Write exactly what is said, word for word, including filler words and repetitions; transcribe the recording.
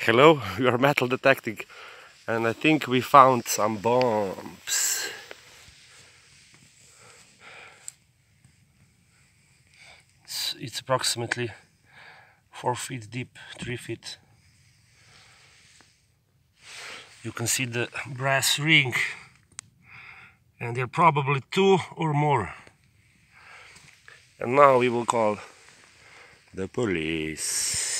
Hello, we are metal detecting, and I think we found some bombs. It's, it's approximately four feet deep, three feet. You can see the brass ring, and there are probably two or more. And now we will call the police.